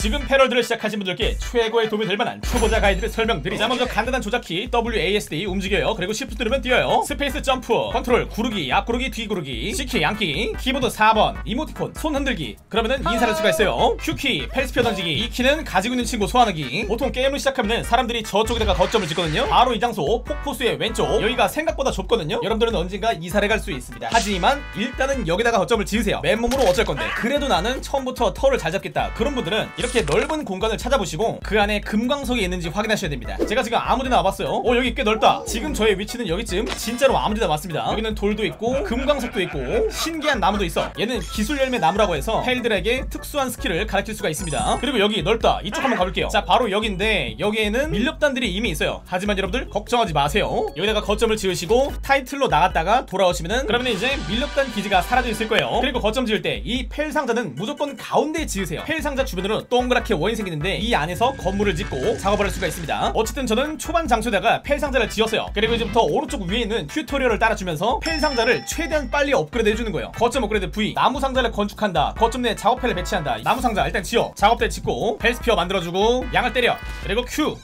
지금 패러디를 시작하신 분들께 최고의 도움이 될 만한 초보자 가이드를 설명드리자. 먼저 간단한 조작키 WASD 움직여요. 그리고 Shift 누르면 뛰어요. 스페이스 점프, 컨트롤 구르기, 앞구르기, 뒤구르기, C키, 양키, 키보드 4번, 이모티콘, 손 흔들기. 그러면은 인사를 추가했어요. Q키, 펠스피어 던지기, 이키는 가지고 있는 친구 소환하기. 보통 게임을 시작하면은 사람들이 저쪽에다가 거점을 짓거든요. 바로 이 장소 폭포수의 왼쪽. 여기가 생각보다 좁거든요. 여러분들은 언젠가 이사를 갈 수 있습니다. 하지만 일단은 여기다가 거점을 지으세요. 맨몸으로 어쩔 건데. 그래도 나는 처음부터 털을 잘 잡겠다. 그런 분들은 이렇게 넓은 공간을 찾아보시고 그 안에 금광석이 있는지 확인하셔야 됩니다. 제가 지금 아무데나 와봤어요. 오, 여기 꽤 넓다. 지금 저의 위치는 여기쯤. 진짜로 아무데나 왔습니다. 여기는 돌도 있고 금광석도 있고 신기한 나무도 있어. 얘는 기술 열매 나무라고 해서 펠들에게 특수한 스킬을 가르칠 수가 있습니다. 그리고 여기 넓다. 이쪽 한번 가볼게요. 자, 바로 여기인데 여기에는 밀렵단들이 이미 있어요. 하지만 여러분들 걱정하지 마세요. 여기다가 거점을 지으시고 타이틀로 나갔다가 돌아오시면은 그러면 이제 밀렵단 기지가 사라져 있을 거예요. 그리고 거점 지을 때 이 펠 상자는 무조건 가운데에 지으세요. 펠 상자 주변으로 동그랗게 원이 생기는데 이 안에서 건물을 짓고 작업을 할 수가 있습니다. 어쨌든 저는 초반 장소에다가 펠 상자를 지었어요. 그리고 이제부터 오른쪽 위에 있는 튜토리얼을 따라주면서 펠 상자를 최대한 빨리 업그레이드 해주는 거예요. 거점 업그레이드 V, 나무 상자를 건축한다, 거점 내에 작업패를 배치한다. 나무 상자 일단 지어, 작업대 짓고 펠스피어 만들어주고 양을 때려. 그리고 Q,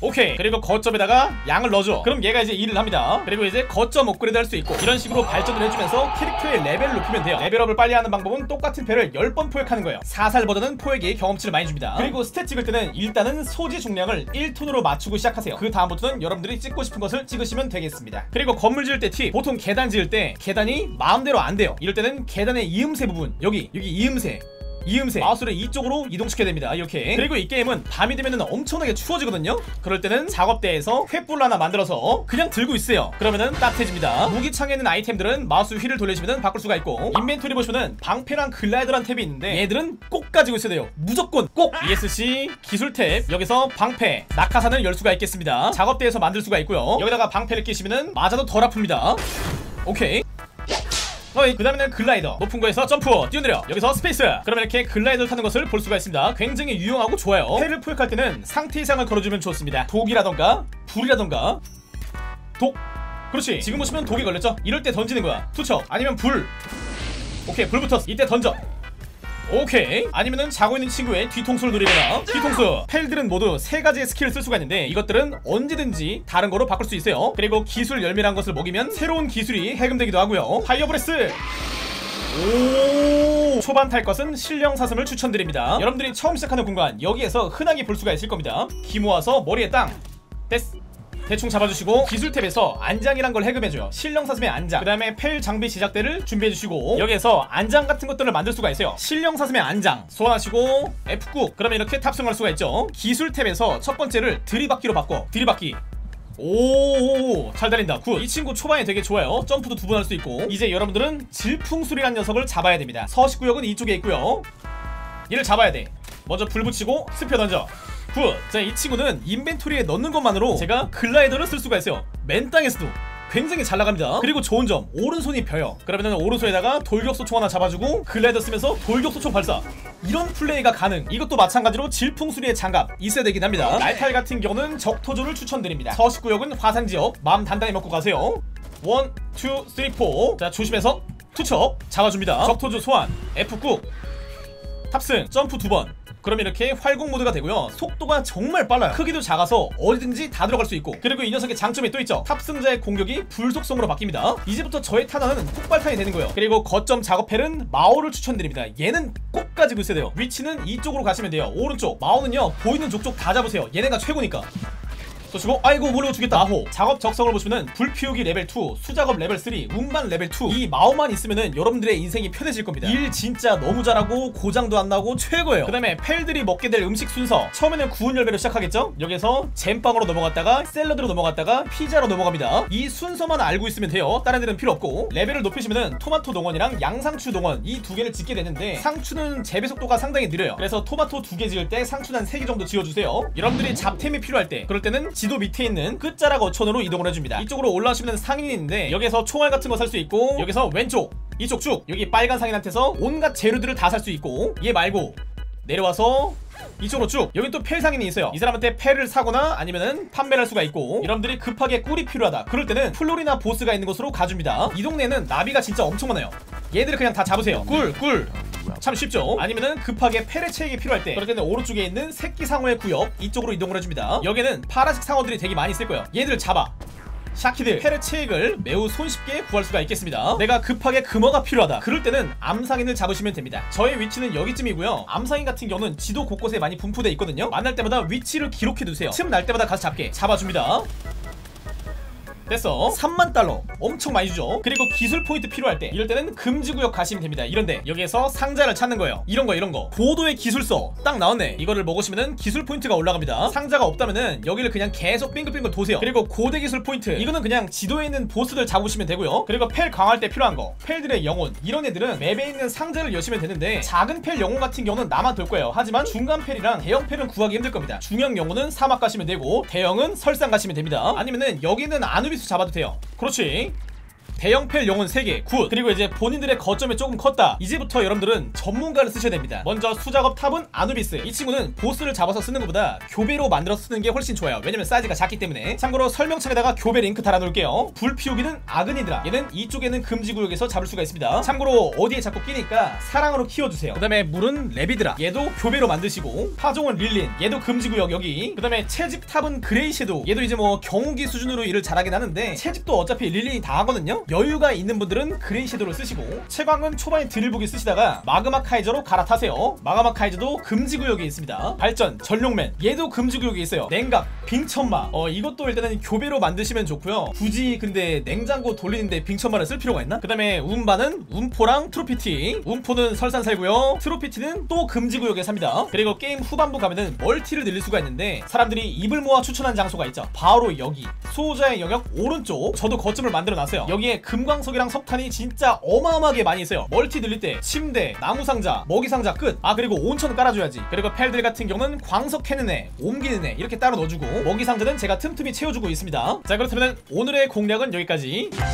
오케이. 그리고 거점에다가 양을 넣어줘. 그럼 얘가 이제 일을 합니다. 그리고 이제 거점 업그레이드 할 수 있고 이런 식으로 발전을 해주면서 캐릭터의 레벨을 높이면 돼요. 레벨업을 빨리 하는 방법은 똑같은 패를 10번 포획하는 거예요. 4살 버전은 포획이 경험치를 많이 줍니다. 그리고 스탯 찍을 때는 일단은 소지 중량을 1톤으로 맞추고 시작하세요. 그 다음부터는 여러분들이 찍고 싶은 것을 찍으시면 되겠습니다. 그리고 건물 지을 때 팁, 보통 계단 지을 때 계단이 마음대로 안 돼요. 이럴 때는 계단의 이음새 부분, 여기 이음새 마우스를 이쪽으로 이동시켜야 됩니다. 이렇게. 그리고 이 게임은 밤이 되면 엄청나게 추워지거든요. 그럴 때는 작업대에서 횃불 하나 만들어서 그냥 들고 있어요. 그러면은 따뜻해집니다. 무기창에 있는 아이템들은 마우스 휠을 돌리시면 바꿀 수가 있고, 인벤토리 보시면은 방패랑 글라이더란 탭이 있는데 얘들은 꼭 가지고 있어야 돼요. 무조건 꼭. ESC 기술 탭, 여기서 방패 낙하산을 열 수가 있겠습니다. 작업대에서 만들 수가 있고요. 여기다가 방패를 끼시면은 맞아도 덜 아픕니다. 오케이. 그 다음에는 글라이더. 높은 거에서 점프, 뛰어내려. 여기서 스페이스. 그러면 이렇게 글라이더를 타는 것을 볼 수가 있습니다. 굉장히 유용하고 좋아요. 패를 포획할 때는 상태 이상을 걸어주면 좋습니다. 독이라던가 불이라던가. 독, 그렇지. 지금 보시면 독이 걸렸죠. 이럴 때 던지는 거야. 투척 아니면 불. 오케이, 불 붙었어. 이때 던져. 오케이. 아니면은 자고 있는 친구의 뒤통수를 노리거나. 뒤통수. 펠들은 모두 3가지의 스킬을 쓸 수가 있는데 이것들은 언제든지 다른 거로 바꿀 수 있어요. 그리고 기술 열매란 것을 먹이면 새로운 기술이 해금되기도 하고요. 파이어브레스. 오, 초반 탈 것은 신령 사슴을 추천드립니다. 여러분들이 처음 시작하는 공간, 여기에서 흔하게 볼 수가 있을 겁니다. 기 모아서 머리에 땅. 됐어. 대충 잡아주시고 기술 탭에서 안장이란 걸 해금해줘요. 신령사슴의 안장, 그 다음에 펠 장비 제작대를 준비해주시고 여기에서 안장 같은 것들을 만들 수가 있어요. 신령사슴의 안장 소환하시고 F9. 그러면 이렇게 탑승할 수가 있죠. 기술 탭에서 첫 번째를 들이받기로 바꿔. 들이받기. 오오오, 잘 달린다. 굿. 이 친구 초반에 되게 좋아요. 점프도 2번 할 수 있고. 이제 여러분들은 질풍수리라는 녀석을 잡아야 됩니다. 서식구역은 이쪽에 있고요. 얘를 잡아야 돼. 먼저 불 붙이고 스피어 던져. 굿. 자, 이 친구는 인벤토리에 넣는 것만으로 제가 글라이더를 쓸 수가 있어요. 맨 땅에서도 굉장히 잘 나갑니다. 그리고 좋은 점, 오른손이 벼요. 그러면은 오른손에다가 돌격소총 하나 잡아주고 글라이더 쓰면서 돌격소총 발사. 이런 플레이가 가능. 이것도 마찬가지로 질풍수리의 장갑 있어야 되긴 합니다. 날탈 같은 경우는 적토조를 추천드립니다. 서식구역은 화산지역. 마음 단단히 먹고 가세요. 1, 2, 3, 4. 자, 조심해서 투척 잡아줍니다. 적토조 소환 F9. 탑승 점프 2번. 그럼 이렇게 활공 모드가 되고요. 속도가 정말 빨라요. 크기도 작아서 어디든지 다 들어갈 수 있고. 그리고 이 녀석의 장점이 또 있죠. 탑승자의 공격이 불속성으로 바뀝니다. 이제부터 저의 타자는 폭발탄이 되는 거예요. 그리고 거점 작업헬은 마오를 추천드립니다. 얘는 꼭 가지고 있어야 돼요. 위치는 이쪽으로 가시면 돼요. 오른쪽. 마오는요, 보이는 족족 다 잡으세요. 얘네가 최고니까. 쏘시고, 아이고 몰려 죽겠다. 아호. 작업 적성을 보시면은 불 피우기 레벨 2, 수작업 레벨 3, 운반 레벨 2. 이 마오만 있으면은 여러분들의 인생이 편해질 겁니다. 일 진짜 너무 잘하고 고장도 안 나고 최고예요. 그 다음에 펠들이 먹게 될 음식 순서. 처음에는 구운 열매로 시작하겠죠. 여기에서 잼빵으로 넘어갔다가 샐러드로 넘어갔다가 피자로 넘어갑니다. 이 순서만 알고 있으면 돼요. 다른 애들은 필요 없고. 레벨을 높이시면은 토마토 동원이랑 양상추 동원, 이 2개를 짓게 되는데 상추는 재배 속도가 상당히 느려요. 그래서 토마토 2개 지을 때 상추는 한 3개 정도 지어주세요. 여러분들이 잡템이 필요할 때, 그럴 때는 지도 밑에 있는 끝자락 어촌으로 이동을 해줍니다. 이쪽으로 올라오시면 상인인데 여기서 총알 같은 거 살 수 있고, 여기서 왼쪽 이쪽 쭉 여기 빨간 상인한테서 온갖 재료들을 다 살 수 있고, 얘 말고 내려와서 이쪽으로 쭉. 여긴 또 펠 상인이 있어요. 이 사람한테 펠을 사거나 아니면은 판매를 할 수가 있고. 여러분들이 급하게 꿀이 필요하다, 그럴 때는 플로리나 보스가 있는 곳으로 가줍니다. 이 동네는 나비가 진짜 엄청 많아요. 얘들을 그냥 다 잡으세요. 꿀 꿀. 참 쉽죠. 아니면은 급하게 펠의 체액이 필요할 때 그럴 때는 오른쪽에 있는 새끼 상어의 구역 이쪽으로 이동을 해줍니다. 여기는 파란색 상어들이 되게 많이 있을 거예요. 얘들 잡아. 샤키들 펠의 체액을 매우 손쉽게 구할 수가 있겠습니다. 내가 급하게 금어가 필요하다 그럴 때는 암상인을 잡으시면 됩니다. 저의 위치는 여기쯤이고요. 암상인 같은 경우는 지도 곳곳에 많이 분포돼 있거든요. 만날 때마다 위치를 기록해 두세요. 틈 날 때마다 가서 잡게 잡아줍니다. 됐어. 3만 달러 엄청 많이 주죠. 그리고 기술 포인트 필요할 때 이럴 때는 금지구역 가시면 됩니다. 이런데 여기에서 상자를 찾는 거예요. 이런 거 고도의 기술서 딱 나왔네. 이거를 먹으시면은 기술 포인트가 올라갑니다. 상자가 없다면은 여기를 그냥 계속 빙글빙글 도세요. 그리고 고대 기술 포인트 이거는 그냥 지도에 있는 보스들 잡으시면 되고요. 그리고 펠 강화할 때 필요한 거 펠들의 영혼 이런 애들은 맵에 있는 상자를 여시면 되는데 작은 펠 영혼 같은 경우는 남아돌 거예요. 하지만 중간 펠이랑 대형 펠은 구하기 힘들 겁니다. 중형 영혼은 사막 가시면 되고 대형은 설상 가시면 됩니다. 아니면은 여기는 아누비스 잡아도 돼요. 그렇지. 대형 펠 영혼 3개 굿. 그리고 이제 본인들의 거점이 조금 컸다. 이제부터 여러분들은 전문가를 쓰셔야 됩니다. 먼저 수작업 탑은 아누비스. 이 친구는 보스를 잡아서 쓰는 것보다 교배로 만들어 쓰는 게 훨씬 좋아요. 왜냐면 사이즈가 작기 때문에. 참고로 설명창에다가 교배 링크 달아놓을게요. 불 피우기는 아그니드라. 얘는 이쪽에는 금지구역에서 잡을 수가 있습니다. 참고로 어디에 잡고 끼니까 사랑으로 키워주세요. 그 다음에 물은 레비드라. 얘도 교배로 만드시고 파종은 릴린. 얘도 금지구역 여기. 그 다음에 채집 탑은 그레이섀도. 얘도 이제 뭐 경운기 수준으로 일을 잘하긴 하는데 채집도 어차피 릴린이 다 하거든요. 여유가 있는 분들은 그레이섀도를 쓰시고 채광은 초반에 드릴북이 쓰시다가 마그마 카이저로 갈아타세요. 마그마 카이저도 금지구역에 있습니다. 발전 전룡맨 얘도 금지구역에 있어요. 냉각 빙천마 이것도 일단은 교배로 만드시면 좋고요. 굳이 근데 냉장고 돌리는데 빙천마를 쓸 필요가 있나? 그 다음에 운반은 운포랑 트로피티. 운포는 설산 살고요. 트로피티는 또 금지구역에 삽니다. 그리고 게임 후반부 가면은 멀티를 늘릴 수가 있는데 사람들이 입을 모아 추천한 장소가 있죠. 바로 여기 수호자의 영역 오른쪽 저도 거점을 만들어 놨어요. 여기에 금광석이랑 석탄이 진짜 어마어마하게 많이 있어요. 멀티 늘릴 때 침대, 나무상자, 먹이상자 끝. 아 그리고 온천 깔아줘야지. 그리고 펠들 같은 경우는 광석 캐는 애, 옮기는 애 이렇게 따로 넣어주고 먹이상자는 제가 틈틈이 채워주고 있습니다. 자 그렇다면 오늘의 공략은 여기까지.